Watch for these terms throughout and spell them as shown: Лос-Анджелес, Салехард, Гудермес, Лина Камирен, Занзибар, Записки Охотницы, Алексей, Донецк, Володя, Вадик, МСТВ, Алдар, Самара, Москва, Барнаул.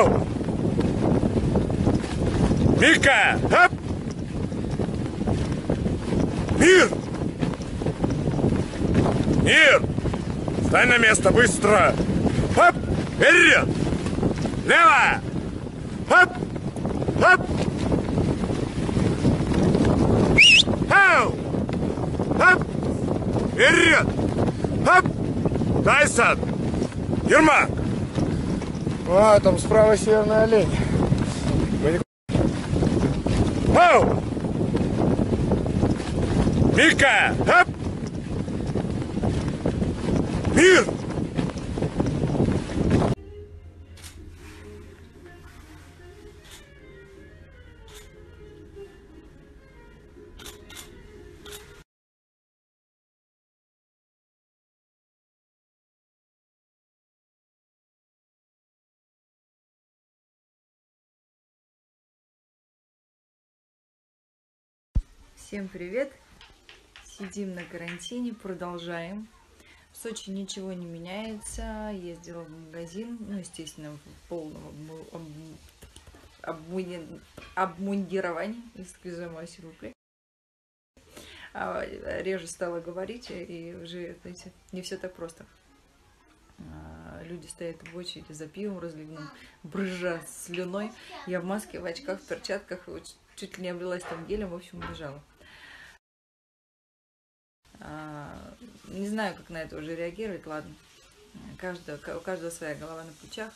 Йоу! Мика! Ап! Мир! Мир! Встань на место, быстро! Ап! Вперед! Лево! Ап! Ап! Ау! Ап! Вперед! Ап! Тайсон! Ермак! А, там справа северная олень. Ау! Мика! Ап! Мир! Всем привет! Сидим на карантине, продолжаем. В Сочи ничего не меняется. Ездила в магазин, ну, естественно, в полном обмундировании. Реже стала говорить, и уже, знаете, не все так просто. Люди стоят в очереди за пивом разливным, брызжа слюной. Я в маске, в очках, в перчатках, чуть ли не облилась там гелем, в общем, убежала. Не знаю, как на это уже реагировать, ладно. У каждого своя голова на плечах.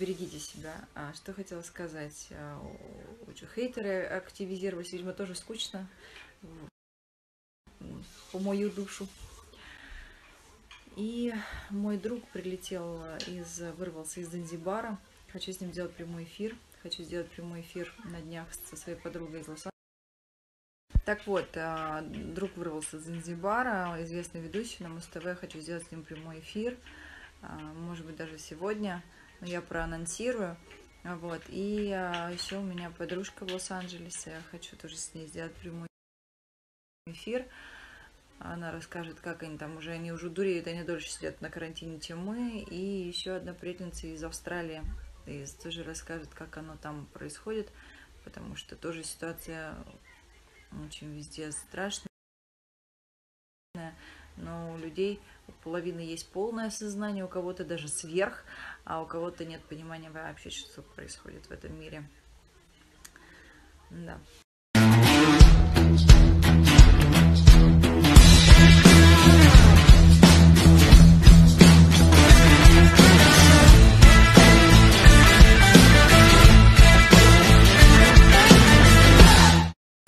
Берегите себя. Что хотела сказать? Хейтеры активизировались, видимо, тоже скучно. По мою душу. И мой друг прилетел, вырвался из Занзибара. Хочу с ним сделать прямой эфир. Хочу сделать прямой эфир на днях со своей подругой из Лос-Анджелеса. Так вот, друг вырвался из Занзибара, известный ведущий на МСТВ, хочу сделать с ним прямой эфир, может быть, даже сегодня, но я проанонсирую. Вот. И еще у меня подружка в Лос-Анджелесе, я хочу тоже с ней сделать прямой эфир. Она расскажет, как они там уже, они уже дуреют, они дольше сидят на карантине, чем мы. И еще одна приятельница из Австралии и тоже расскажет, как оно там происходит, потому что тоже ситуация очень везде страшная, но у людей, у половины есть полное сознание, у кого-то даже сверх, а у кого-то нет понимания вообще, что происходит в этом мире. Да.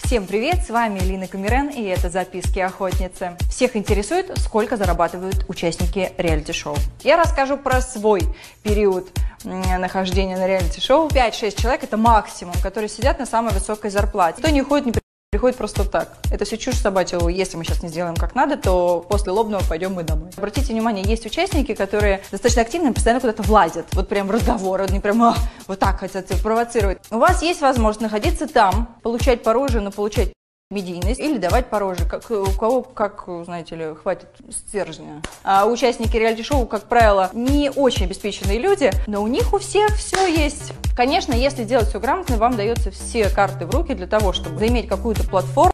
Всем привет, с вами Лина Камирен, и это «Записки охотницы». Всех интересует, сколько зарабатывают участники реалити-шоу. Я расскажу про свой период нахождения на реалити-шоу. 5-6 человек – это максимум, которые сидят на самой высокой зарплате. Кто не уходит, не приходит просто так. Это все чушь собачья. Если мы сейчас не сделаем как надо, то после лобного пойдем мы домой. Обратите внимание, есть участники, которые достаточно активно постоянно куда-то влазят. Вот прям в разговор, они прям вот так хотят провоцировать. У вас есть возможность находиться там, получать пороже, но получать медийность или давать пороже. У кого, как, знаете ли, хватит стержня. А участники реалити-шоу, как правило, не очень обеспеченные люди, но у них у всех все есть. Конечно, если делать все грамотно, вам даются все карты в руки для того, чтобы заиметь какую-то платформу,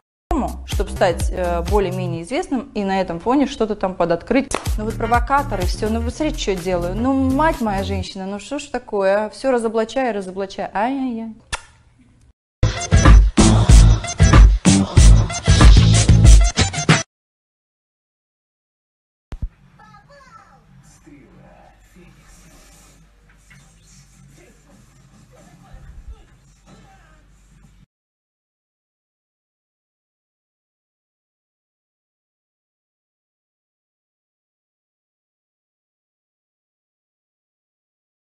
чтобы стать более-менее известным и на этом фоне что-то там подоткрыть. Ну вот провокаторы, все, ну посмотрите, что я делаю. Ну, мать моя женщина, ну что ж такое, все разоблачаю, разоблачаю, ай-яй-яй.